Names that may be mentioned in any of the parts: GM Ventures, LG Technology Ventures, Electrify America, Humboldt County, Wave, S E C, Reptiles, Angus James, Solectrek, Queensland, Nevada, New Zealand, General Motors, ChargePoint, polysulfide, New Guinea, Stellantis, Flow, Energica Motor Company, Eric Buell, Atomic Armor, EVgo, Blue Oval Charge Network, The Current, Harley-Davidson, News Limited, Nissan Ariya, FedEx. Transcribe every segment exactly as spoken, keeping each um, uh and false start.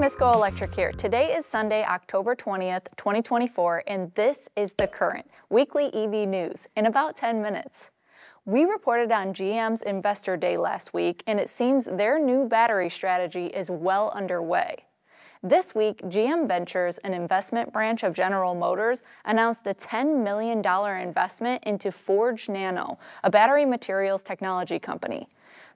Misco Electric here. Today is Sunday, October twentieth, twenty twenty-four, and this is The Current, weekly E V news in about ten minutes. We reported on G M's Investor Day last week, and it seems their new battery strategy is well underway. This week, G M Ventures, an investment branch of General Motors, announced a ten million dollar investment into Forge Nano, a battery materials technology company.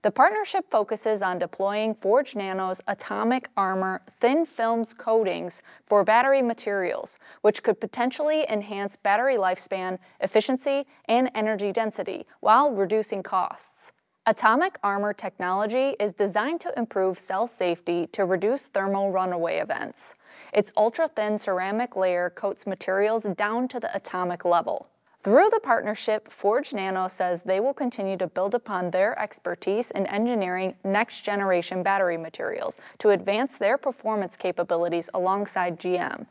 The partnership focuses on deploying Forge Nano's Atomic Armor thin films coatings for battery materials, which could potentially enhance battery lifespan, efficiency, and energy density while reducing costs. Atomic Armor technology is designed to improve cell safety to reduce thermal runaway events. Its ultra-thin ceramic layer coats materials down to the atomic level. Through the partnership, Forge Nano says they will continue to build upon their expertise in engineering next-generation battery materials to advance their performance capabilities alongside G M.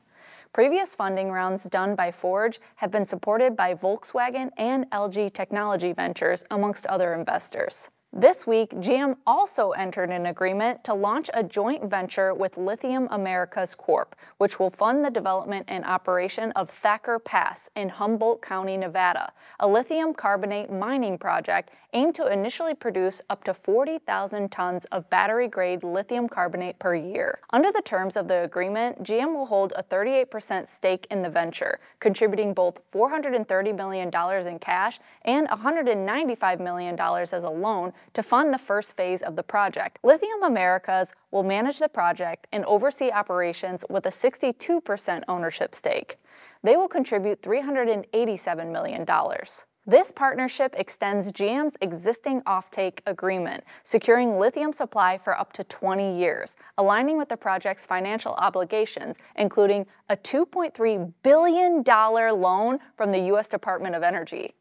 Previous funding rounds done by Forge have been supported by Volkswagen and L G Technology Ventures, amongst other investors. This week, G M also entered an agreement to launch a joint venture with Lithium Americas Corp, which will fund the development and operation of Thacker Pass in Humboldt County, Nevada, a lithium carbonate mining project aimed to initially produce up to forty thousand tons of battery-grade lithium carbonate per year. Under the terms of the agreement, G M will hold a thirty-eight percent stake in the venture, contributing both four hundred thirty million dollars in cash and one hundred ninety-five million dollars as a loan to fund the first phase of the project. Lithium Americas will manage the project and oversee operations with a sixty-two percent ownership stake. They will contribute three hundred eighty-seven million dollars. This partnership extends G M's existing offtake agreement, securing lithium supply for up to twenty years, aligning with the project's financial obligations, including a two point three billion dollar loan from the U S Department of Energy.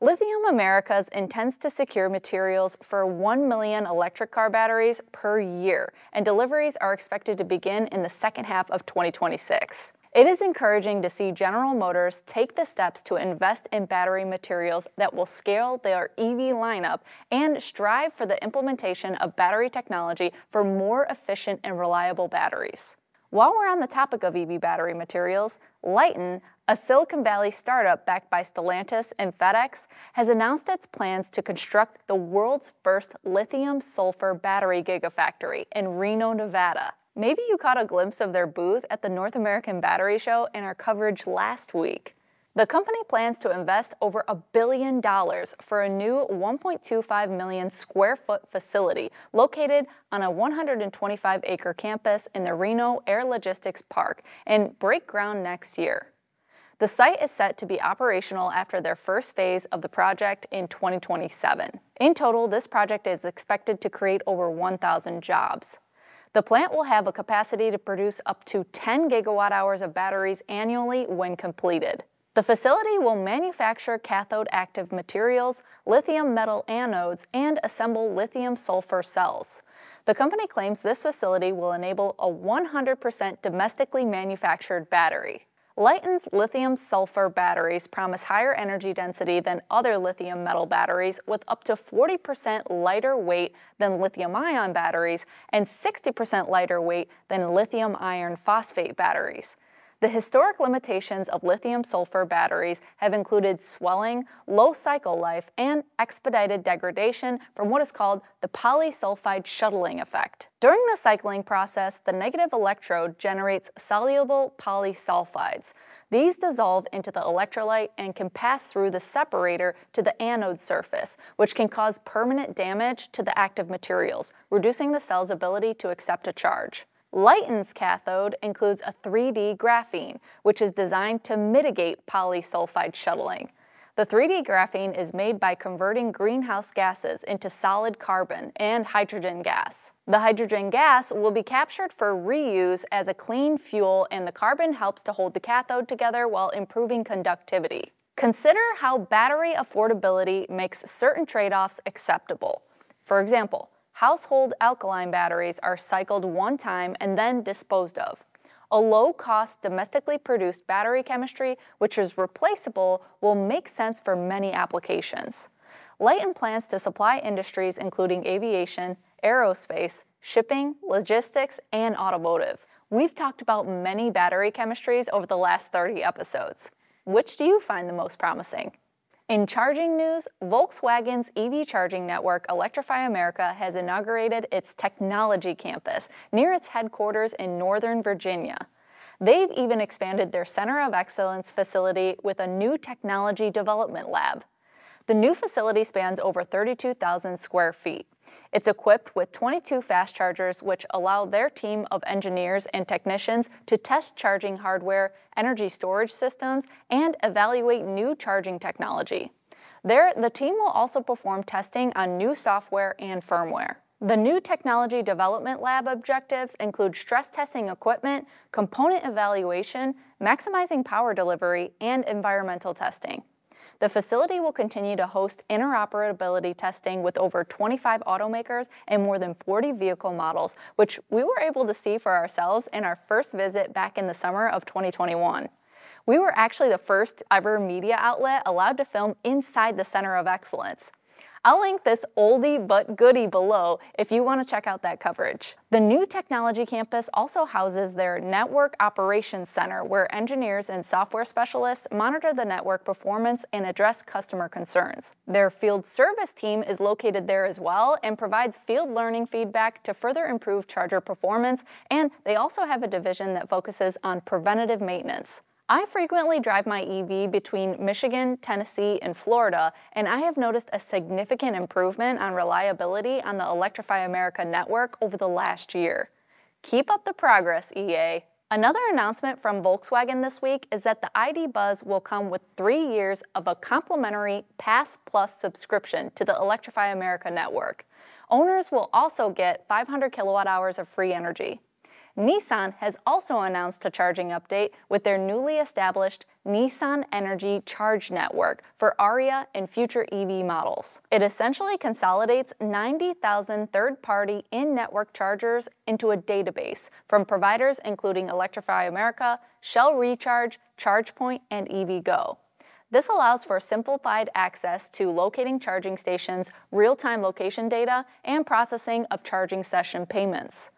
Lithium Americas intends to secure materials for one million electric car batteries per year, and deliveries are expected to begin in the second half of twenty twenty-six. It is encouraging to see General Motors take the steps to invest in battery materials that will scale their E V lineup and strive for the implementation of battery technology for more efficient and reliable batteries. While we're on the topic of E V battery materials, Lyten, a Silicon Valley startup backed by Stellantis and FedEx, has announced its plans to construct the world's first lithium-sulfur battery gigafactory in Reno, Nevada. Maybe you caught a glimpse of their booth at the North American Battery Show in our coverage last week. The company plans to invest over a billion dollars for a new one point two five million square foot facility located on a one hundred twenty-five acre campus in the Reno Air Logistics Park and break ground next year. The site is set to be operational after their first phase of the project in twenty twenty-seven. In total, this project is expected to create over one thousand jobs. The plant will have a capacity to produce up to ten gigawatt hours of batteries annually when completed. The facility will manufacture cathode active materials, lithium metal anodes, and assemble lithium sulfur cells. The company claims this facility will enable a one hundred percent domestically manufactured battery. Lyten's lithium sulfur batteries promise higher energy density than other lithium metal batteries, with up to forty percent lighter weight than lithium ion batteries and sixty percent lighter weight than lithium iron phosphate batteries. The historic limitations of lithium-sulfur batteries have included swelling, low cycle life, and expedited degradation from what is called the polysulfide shuttling effect. During the cycling process, the negative electrode generates soluble polysulfides. These dissolve into the electrolyte and can pass through the separator to the anode surface, which can cause permanent damage to the active materials, reducing the cell's ability to accept a charge. Lyten's cathode includes a three D graphene, which is designed to mitigate polysulfide shuttling. The three D graphene is made by converting greenhouse gases into solid carbon and hydrogen gas. The hydrogen gas will be captured for reuse as a clean fuel, and the carbon helps to hold the cathode together while improving conductivity. Consider how battery affordability makes certain trade-offs acceptable. For example, household alkaline batteries are cycled one time and then disposed of. A low-cost, domestically produced battery chemistry, which is replaceable, will make sense for many applications. Lyten plans to supply industries including aviation, aerospace, shipping, logistics, and automotive. We've talked about many battery chemistries over the last thirty episodes. Which do you find the most promising? In charging news, Volkswagen's E V charging network, Electrify America, has inaugurated its technology campus near its headquarters in Northern Virginia. They've even expanded their Center of Excellence facility with a new technology development lab. The new facility spans over thirty-two thousand square feet. It's equipped with twenty-two fast chargers, which allow their team of engineers and technicians to test charging hardware, energy storage systems, and evaluate new charging technology. There, the team will also perform testing on new software and firmware. The new technology development lab objectives include stress testing equipment, component evaluation, maximizing power delivery, and environmental testing. The facility will continue to host interoperability testing with over twenty-five automakers and more than forty vehicle models, which we were able to see for ourselves in our first visit back in the summer of twenty twenty-one. We were actually the first ever media outlet allowed to film inside the Center of Excellence. I'll link this oldie but goodie below if you want to check out that coverage. The new technology campus also houses their Network Operations Center, where engineers and software specialists monitor the network performance and address customer concerns. Their field service team is located there as well and provides field learning feedback to further improve charger performance, and they also have a division that focuses on preventative maintenance. I frequently drive my E V between Michigan, Tennessee, and Florida, and I have noticed a significant improvement on reliability on the Electrify America network over the last year. Keep up the progress, E A. Another announcement from Volkswagen this week is that the I D Buzz will come with three years of a complimentary Pass Plus subscription to the Electrify America network. Owners will also get five hundred kilowatt hours of free energy. Nissan has also announced a charging update with their newly established Nissan Energy Charge Network for Ariya and future E V models. It essentially consolidates ninety thousand third-party in-network chargers into a database from providers including Electrify America, Shell Recharge, ChargePoint, and EVgo. This allows for simplified access to locating charging stations, real-time location data, and processing of charging session payments.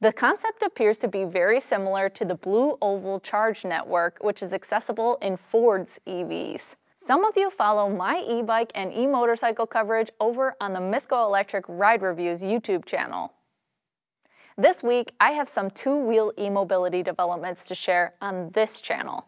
The concept appears to be very similar to the Blue Oval Charge Network, which is accessible in Ford's E Vs. Some of you follow my e-bike and e-motorcycle coverage over on the Misco Electric Ride Reviews YouTube channel. This week, I have some two-wheel e-mobility developments to share on this channel.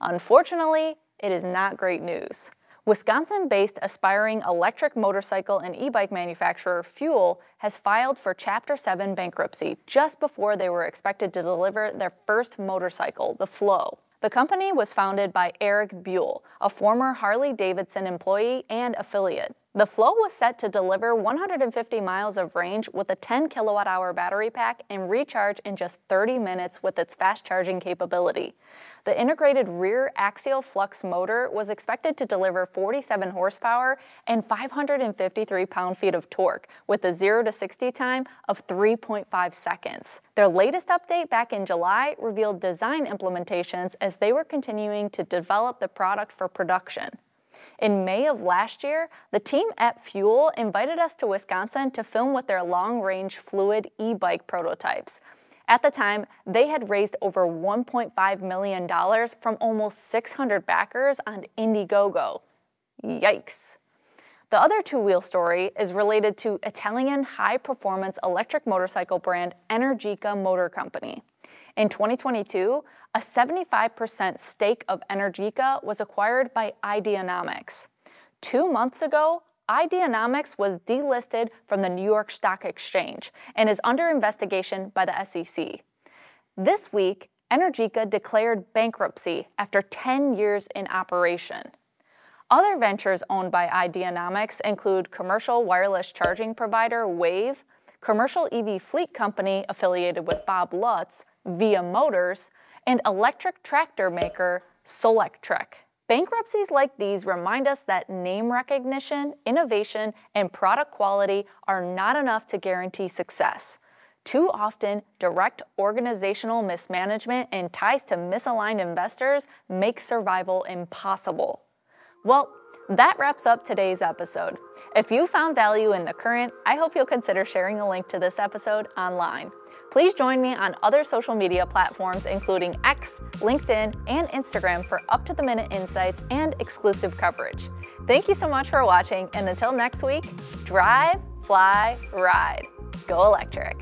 Unfortunately, it is not great news. Wisconsin-based aspiring electric motorcycle and e-bike manufacturer Fuel has filed for Chapter seven bankruptcy just before they were expected to deliver their first motorcycle, the Flow. The company was founded by Eric Buell, a former Harley-Davidson employee and affiliate. The Flow was set to deliver one hundred fifty miles of range with a ten kilowatt hour battery pack and recharge in just thirty minutes with its fast charging capability. The integrated rear axial flux motor was expected to deliver forty-seven horsepower and five hundred fifty-three pound-feet of torque with a zero to sixty time of three point five seconds. Their latest update back in July revealed design implementations as they were continuing to develop the product for production. In May of last year, the team at Fuel invited us to Wisconsin to film with their long-range fluid e-bike prototypes. At the time, they had raised over one point five million dollars from almost six hundred backers on Indiegogo. Yikes. The other two-wheel story is related to Italian high-performance electric motorcycle brand Energica Motor Company. In twenty twenty-two, a seventy-five percent stake of Energica was acquired by Ideanomics. Two months ago, Ideanomics was delisted from the New York Stock Exchange and is under investigation by the S E C. This week, Energica declared bankruptcy after ten years in operation. Other ventures owned by Ideanomics include commercial wireless charging provider Wave, commercial E V fleet company affiliated with Bob Lutz, Via Motors, and electric tractor maker Solectrek. Bankruptcies like these remind us that name recognition, innovation, and product quality are not enough to guarantee success. Too often, direct organizational mismanagement and ties to misaligned investors make survival impossible. Well, That wraps up today's episode. If you found value in The Current, I hope you'll consider sharing a link to this episode online. Please join me on other social media platforms including X, LinkedIn, and Instagram for up-to-the-minute insights and exclusive coverage. Thank you so much for watching, and until next week, drive, fly, ride. Go electric.